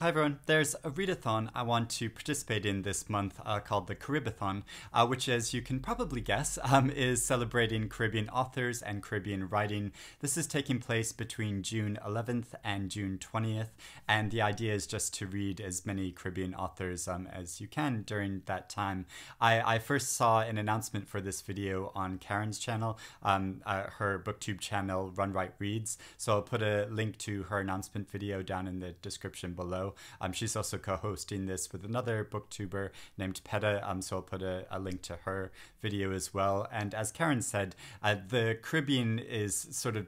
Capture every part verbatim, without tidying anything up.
Hi everyone, there's a readathon I want to participate in this month uh, called the Caribathon, uh, which as you can probably guess um, is celebrating Caribbean authors and Caribbean writing. This is taking place between June eleventh and June twentieth, and the idea is just to read as many Caribbean authors um, as you can during that time. I, I first saw an announcement for this video on Karen's channel, um, uh, her BookTube channel Run Write Reads, so I'll put a link to her announcement video down in the description below. Um, she's also co-hosting this with another booktuber named Peta, um, so I'll put a, a link to her video as well. And as Karen said, uh, the Caribbean is sort of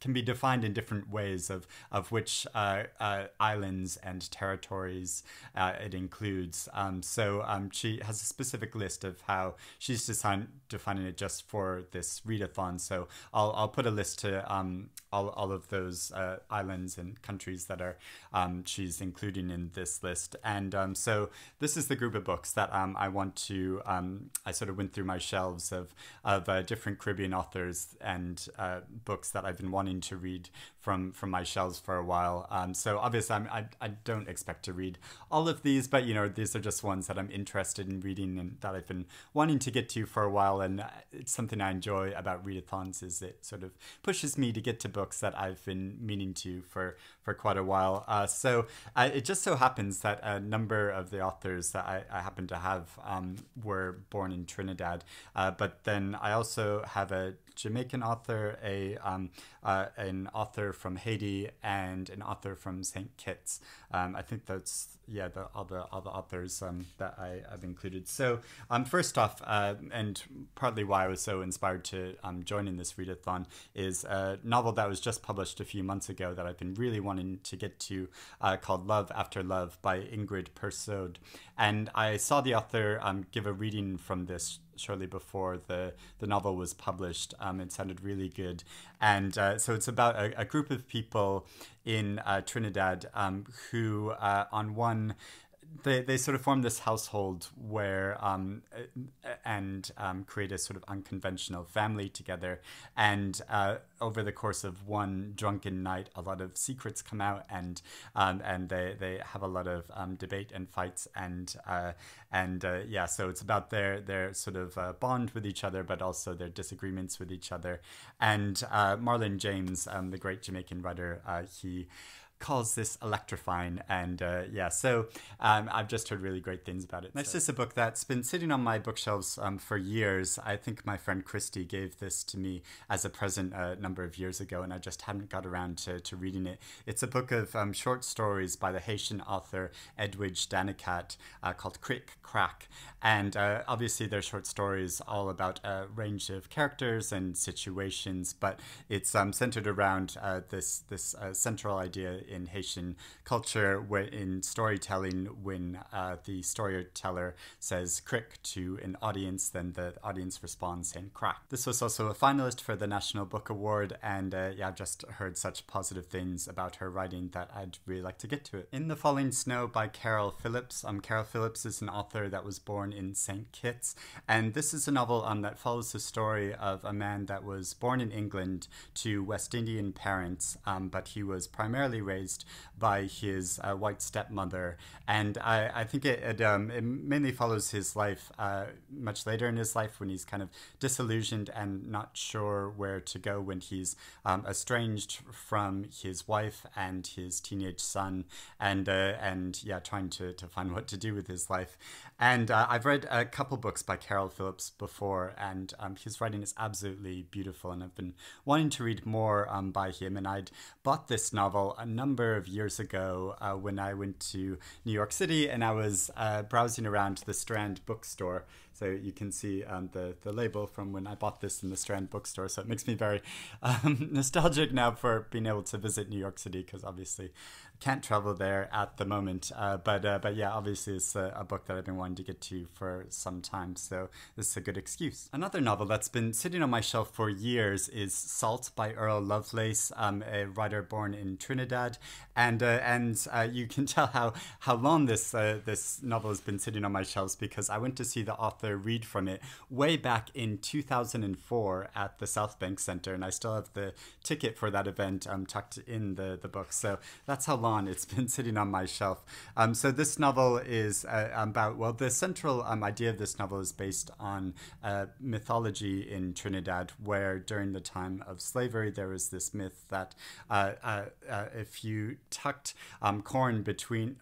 can be defined in different ways of, of which uh, uh, islands and territories uh, it includes. Um, so um, she has a specific list of how she's design defining it just for this readathon. So I'll, I'll put a list to um, all, all of those uh, islands and countries that are um, she's including in this list. And um, so this is the group of books that um, I want to, um, I sort of went through my shelves of, of uh, different Caribbean authors and uh, books that I've been wanting to read from from my shelves for a while. Um, so obviously I'm, I, I don't expect to read all of these, but you know, these are just ones that I'm interested in reading and that I've been wanting to get to for a while, and it's something I enjoy about readathons is it sort of pushes me to get to books that I've been meaning to for for quite a while. Uh, so uh, it just so happens that a number of the authors that I, I happen to have um, were born in Trinidad, uh, but then I also have a Jamaican author, a um, uh, an author from Haiti, and an author from Saint Kitts. Um, I think that's yeah, the all the all the authors um, that I, I've included. So um, first off, uh, and partly why I was so inspired to um, join in this readathon is a novel that was just published a few months ago that I've been really wanting to get to, uh, called Love After Love by Ingrid Persaud, and I saw the author um, give a reading from this shortly before the, the novel was published. Um, it sounded really good. And uh, so it's about a, a group of people in uh, Trinidad um, who uh, on one They, they sort of form this household where um, and um, create a sort of unconventional family together. And uh, over the course of one drunken night, a lot of secrets come out, and um, and they, they have a lot of um, debate and fights. And uh, and uh, yeah, so it's about their, their sort of uh, bond with each other, but also their disagreements with each other. And uh, Marlon James, um, the great Jamaican writer, uh, he calls this electrifying, and uh, yeah, so um, I've just heard really great things about it. It's just a book that's been sitting on my bookshelves um, for years. I think my friend Christy gave this to me as a present a number of years ago, and I just hadn't got around to, to reading it. It's a book of um, short stories by the Haitian author Edwidge Danticat uh, called Crick Crack, and uh, obviously they're short stories all about a range of characters and situations, but it's um, centered around uh, this, this uh, central idea in Haitian culture, where in storytelling, when uh, the storyteller says crick to an audience, then the audience responds in crack. This was also a finalist for the National Book Award, and uh, yeah, I've just heard such positive things about her writing that I'd really like to get to it. In the Falling Snow by Caryl Phillips. Um, Caryl Phillips is an author that was born in Saint Kitts, and this is a novel um, that follows the story of a man that was born in England to West Indian parents, um, but he was primarily raised by his uh, white stepmother, and I, I think it it, um, it mainly follows his life uh, much later in his life, when he's kind of disillusioned and not sure where to go, when he's um, estranged from his wife and his teenage son, and uh, and yeah, trying to, to find what to do with his life. And uh, I've read a couple books by Caryl Phillips before, and um, his writing is absolutely beautiful, and I've been wanting to read more um, by him, and I'd bought this novel a number Number of years ago uh, when I went to New York City, and I was uh, browsing around the Strand bookstore. So you can see um, the, the label from when I bought this in the Strand bookstore. So it makes me very um, nostalgic now for being able to visit New York City, because obviously I can't travel there at the moment. Uh, but uh, but yeah, obviously it's a, a book that I've been wanting to get to for some time. So this is a good excuse. Another novel that's been sitting on my shelf for years is Salt by Earl Lovelace, um, a writer born in Trinidad. And uh, and uh, you can tell how how long this uh, this novel has been sitting on my shelves, because I went to see the author another read from it way back in two thousand four at the South Bank Center, and I still have the ticket for that event um, tucked in the, the book. So that's how long it's been sitting on my shelf. Um, so this novel is uh, about, well, the central um, idea of this novel is based on uh, mythology in Trinidad, where during the time of slavery, there was this myth that uh, uh, uh, if you tucked um, corn between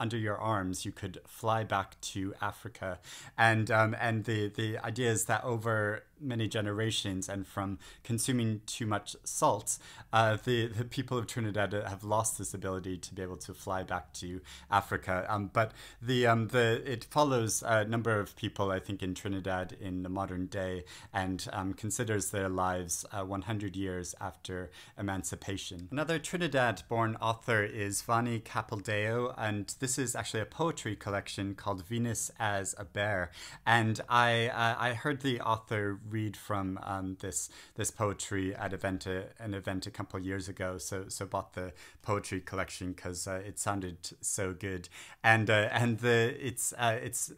under your arms, you could fly back to Africa. And um, and the, the idea is that over many generations and from consuming too much salt, uh, the, the people of Trinidad have lost this ability to be able to fly back to Africa. Um, but the um, the it follows a number of people, I think, in Trinidad in the modern day, and um, considers their lives uh, one hundred years after emancipation. Another Trinidad-born author is Vani Capildeo, and this is actually a poetry collection called Venus as a Bear. And I, uh, I heard the author read from um, this this poetry at event, uh, an event a couple of years ago, so so bought the poetry collection because uh, it sounded so good, and uh, and the it's uh, it's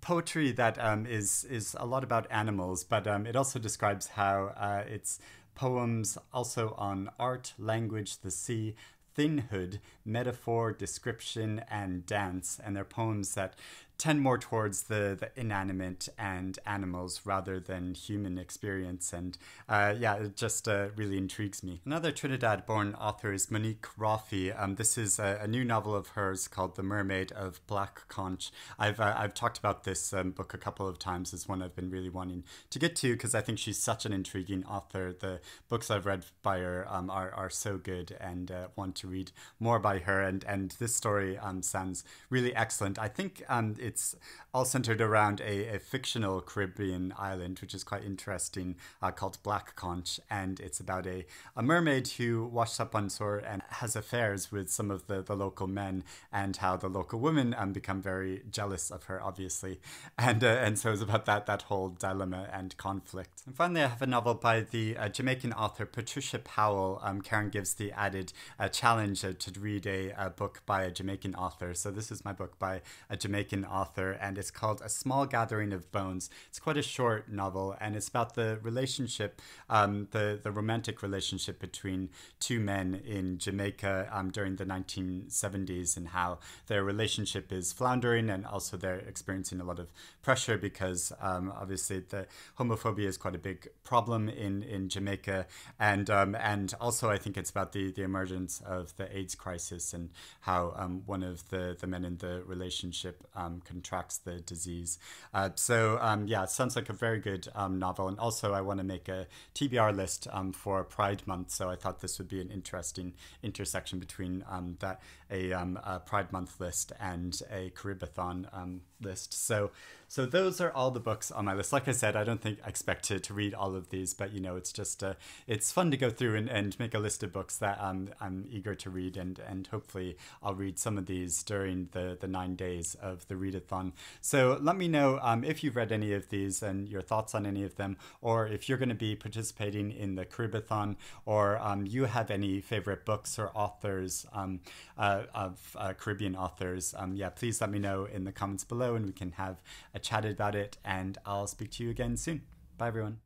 poetry that um, is is a lot about animals, but um, it also describes how uh, it's poems also on art, language, the sea, thinhood, metaphor, description, and dance, and they're poems that tend more towards the, the inanimate and animals rather than human experience. And uh, yeah, it just uh, really intrigues me. Another Trinidad-born author is Monique Roffey. Um, this is a, a new novel of hers called The Mermaid of Black Conch. I've, uh, I've talked about this um, book a couple of times. It's one I've been really wanting to get to because I think she's such an intriguing author. The books I've read by her um, are, are so good, and uh, want to read more by her. And, and this story um, sounds really excellent. I think um, it It's all centered around a, a fictional Caribbean island, which is quite interesting, uh, called Black Conch. And it's about a, a mermaid who washes up on shore and has affairs with some of the, the local men, and how the local women um, become very jealous of her, obviously. And uh, and so it's about that, that whole dilemma and conflict. And finally, I have a novel by the uh, Jamaican author Patricia Powell. Um, Karen gives the added uh, challenge uh, to read a, a book by a Jamaican author. So this is my book by a Jamaican author. Author, and it's called A Small Gathering of Bones. It's quite a short novel, and it's about the relationship, um, the, the romantic relationship between two men in Jamaica um, during the nineteen seventies, and how their relationship is floundering, and also they're experiencing a lot of pressure because um, obviously the homophobia is quite a big problem in, in Jamaica. And um, and also I think it's about the, the emergence of the AIDS crisis, and how um, one of the, the men in the relationship um, contracts the disease. Uh, so um, yeah, it sounds like a very good um, novel. And also I want to make a T B R list um, for Pride Month. So I thought this would be an interesting intersection between um, that a, um, a Pride Month list and a Caribathon um, list. So so those are all the books on my list. Like I said, I don't think I expect to, to read all of these, but you know, it's just uh, it's fun to go through and, and make a list of books that um, I'm eager to read, and, and hopefully I'll read some of these during the, the nine days of the read readathon. So let me know um, if you've read any of these and your thoughts on any of them, or if you're going to be participating in the Caribathon, or um, you have any favorite books or authors um, uh, of uh, Caribbean authors. Um, yeah, please let me know in the comments below, and we can have a chat about it, and I'll speak to you again soon. Bye everyone.